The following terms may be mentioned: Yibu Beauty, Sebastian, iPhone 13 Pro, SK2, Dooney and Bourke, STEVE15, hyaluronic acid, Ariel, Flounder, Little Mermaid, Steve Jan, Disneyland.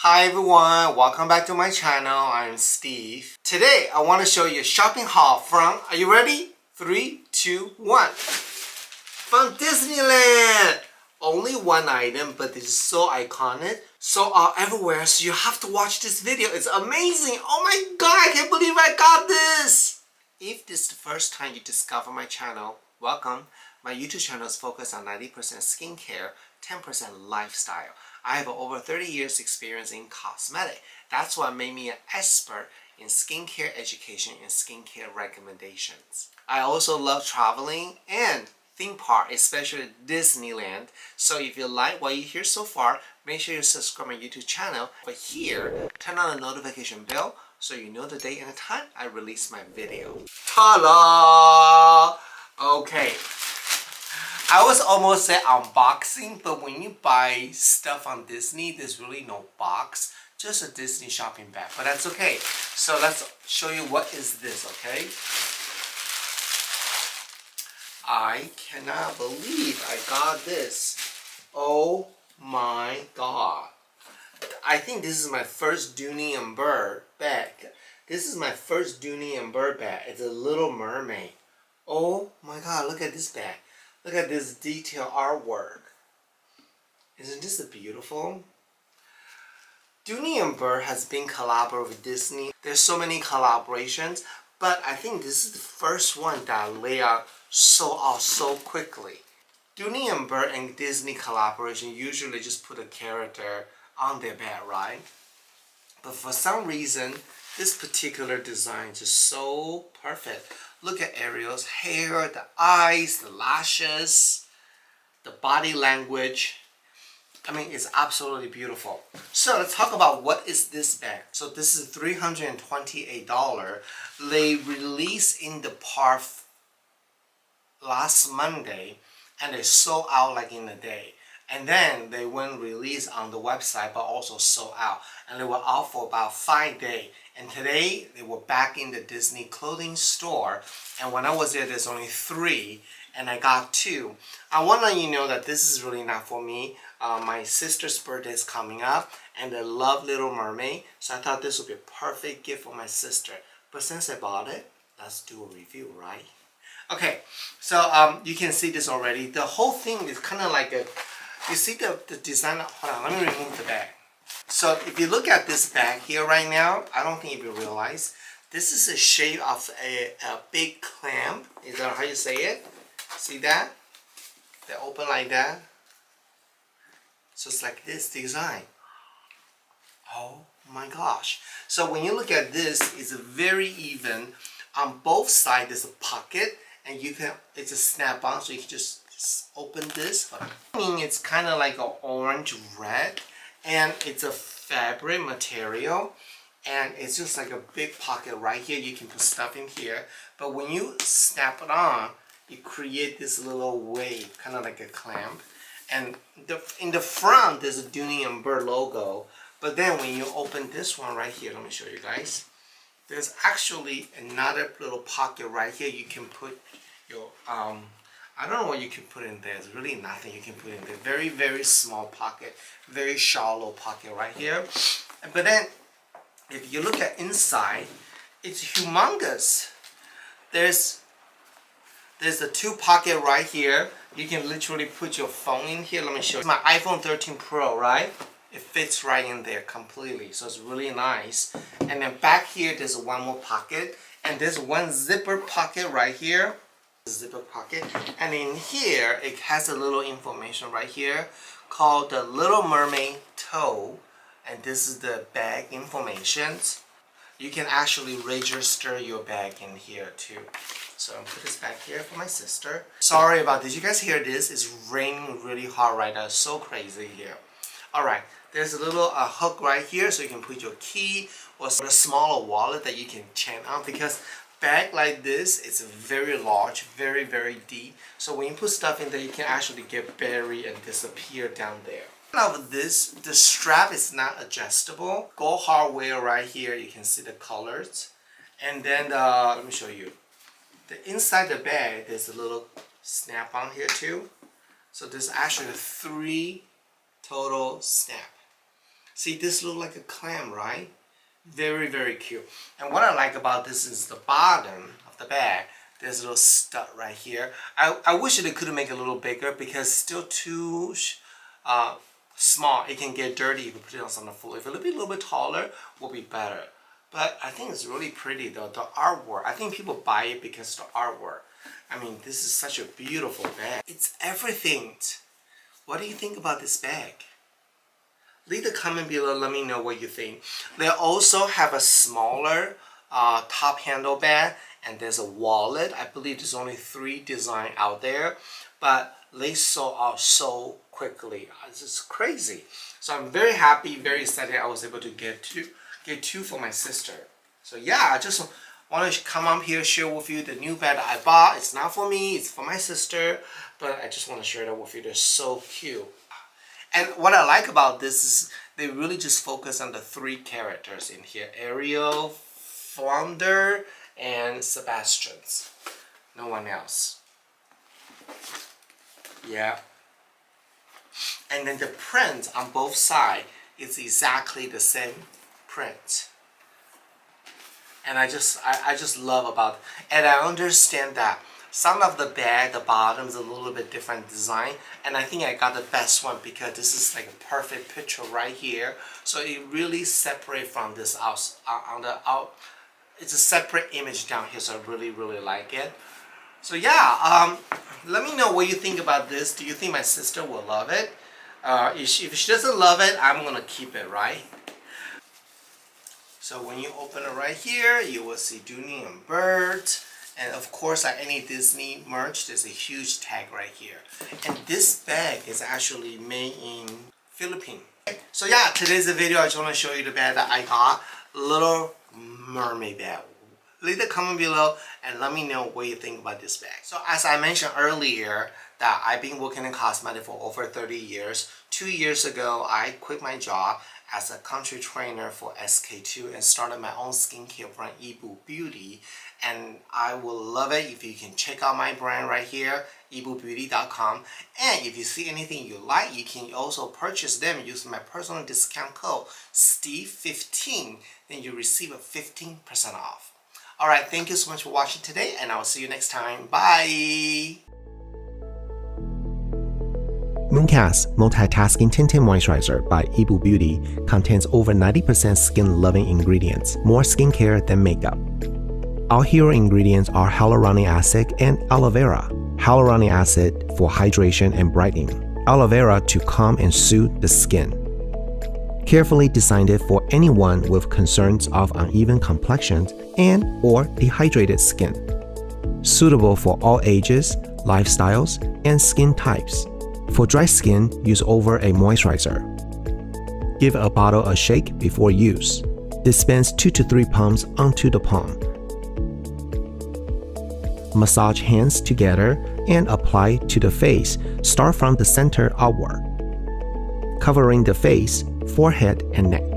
Hi everyone, welcome back to my channel. I'm Steve. Today I want to show you a shopping haul from, are you ready? 3, 2, 1. From Disneyland. Only one item, but this is so iconic, so everywhere, so you have to watch this video. It's amazing. Oh my god, I can't believe I got this. If this is the first time you discover my channel, welcome. My YouTube channel is focused on 90% skincare, 10% lifestyle. I have over 30 years experience in cosmetic. That's what made me an expert in skincare education and skincare recommendations. I also love traveling and theme park, especially Disneyland. So if you like what you hear so far, make sure you subscribe to my YouTube channel. But here, turn on the notification bell so you know the day and the time I release my video. Ta-da! Okay. I was almost at unboxing, but when you buy stuff on Disney, there's really no box, just a Disney shopping bag, but that's okay. So let's show you what is this, okay? I cannot believe I got this. Oh my god. I think this is my first Dooney and Bourke bag. This is my first Dooney and Bourke bag. It's a Little Mermaid. Oh my god, look at this bag. Look at this detail artwork. Isn't this beautiful? Dooney and Bourke has been collaborating with Disney. There's so many collaborations, but I think this is the first one that lay out sold out so quickly. Dooney and Bourke and Disney collaboration usually just put a character on their bag, right? But for some reason, this particular design is just so perfect. Look at Ariel's hair, the eyes, the lashes, the body language. I mean, it's absolutely beautiful. So let's talk about what is this bag. So this is $328. They released in the park last Monday and they sold out like in a day. And then they went released on the website but also sold out. And they were out for about 5 days. And today, they were back in the Disney clothing store. And when I was there, there's only 3. And I got 2. I want to let you know that this is really not for me. My sister's birthday is coming up. And I love Little Mermaid. So I thought this would be a perfect gift for my sister. But since I bought it, let's do a review, right? Okay, so you can see this already. The whole thing is kind of like a... You see the design? Hold on, let me remove the bag. So if you look at this bag here right now, I don't think you realize, this is a shape of a big clam. Is that how you say it? See that? They open like that. So it's like this design. Oh my gosh. So when you look at this, it's very even. On both sides, there's a pocket, and you can, it's a snap-on, so you can just open this. I mean, it's kind of like an orange-red. And it's a fabric material, and it's just like a big pocket right here. You can put stuff in here, but when you snap it on, you create this little wave, kind of like a clamp. And in the front, there's a Dooney and Bourke logo, but then when you open this one right here, let me show you guys. There's actually another little pocket right here. You can put your, I don't know what you can put in there. There's really nothing you can put in there. Very, very small pocket. Very shallow pocket right here. But then, if you look at inside, it's humongous. There's a 2 pocket right here. You can literally put your phone in here. Let me show you. It's my iPhone 13 Pro, right? It fits right in there completely. So it's really nice. And then back here, there's one more pocket. And there's one zipper pocket right here. Zipper pocket, and in here it has a little information right here called the Little Mermaid Tote, and this is the bag information. You can actually register your bag in here too. So I'll put this back here for my sister. Sorry about this. You guys hear this? It's raining really hard right now. It's so crazy here. Alright, there's a little hook right here so you can put your key or a smaller wallet that you can chain on, because bag like this, it's very large, very, very deep. So when you put stuff in there, you can actually get buried and disappear down there. Now with this, the strap is not adjustable. Go hardware right here, you can see the colors. And then, let me show you. The inside the bag, there's a little snap on here too. So there's actually 3 total snap. See, this looks like a clam, right? Very, very cute. And what I like about this is the bottom of the bag. There's a little stud right here. I wish they could make it a little bigger because it's still too small. It can get dirty if you put it on something full. If it would be a little bit taller, it will be better. But I think it's really pretty though. The artwork, I think people buy it because of the artwork. I mean, this is such a beautiful bag. It's everything. What do you think about this bag? Leave a comment below, let me know what you think. They also have a smaller top handle bag, and there's a wallet. I believe there's only 3 designs out there, but they sold out so quickly. It's just crazy. So I'm very happy, very excited I was able to get two for my sister. So yeah, I just want to come up here, share with you the new bag that I bought. It's not for me, it's for my sister, but I just want to share that with you. They're so cute. And what I like about this is they really just focus on the 3 characters in here. Ariel, Flounder, and Sebastian. No one else. Yeah. And then the print on both sides is exactly the same print. And I just love about it. And I understand that some of the bag, the bottom is a little bit different design, and I think I got the best one because this is like a perfect picture right here. So it really separates from this out on the out. It's a separate image down here, so I really like it. So yeah, let me know what you think about this. Do you think my sister will love it? If she doesn't love it, I'm gonna keep it, right? So when you open it right here, you will see Dooney and Bourke. And of course, like any Disney merch, there's a huge tag right here. And this bag is actually made in Philippines. So yeah, today's the video. I just want to show you the bag that I got. Little Mermaid bag. Leave a comment below and let me know what you think about this bag. So as I mentioned earlier, that I've been working in cosmetics for over 30 years. 2 years ago, I quit my job as a country trainer for SK2 and started my own skincare brand, Yibu Beauty. And I will love it if you can check out my brand right here, yibubeauty.com. And if you see anything you like, you can also purchase them using my personal discount code, STEVE15. Then you receive a 15% off. Alright, thank you so much for watching today, and I will see you next time. Bye! Mooncast Multitasking Tintin Moisturizer by Yibu Beauty contains over 90% skin-loving ingredients, more skincare than makeup. Our hero ingredients are hyaluronic acid and aloe vera. Hyaluronic acid for hydration and brightening. Aloe vera to calm and soothe the skin. Carefully designed it for anyone with concerns of uneven complexions and or dehydrated skin. Suitable for all ages, lifestyles, and skin types. For dry skin, use over a moisturizer. Give a bottle a shake before use. Dispense 2 to 3 pumps onto the palm. Massage hands together and apply to the face. Start from the center outward, covering the face, forehead, and neck.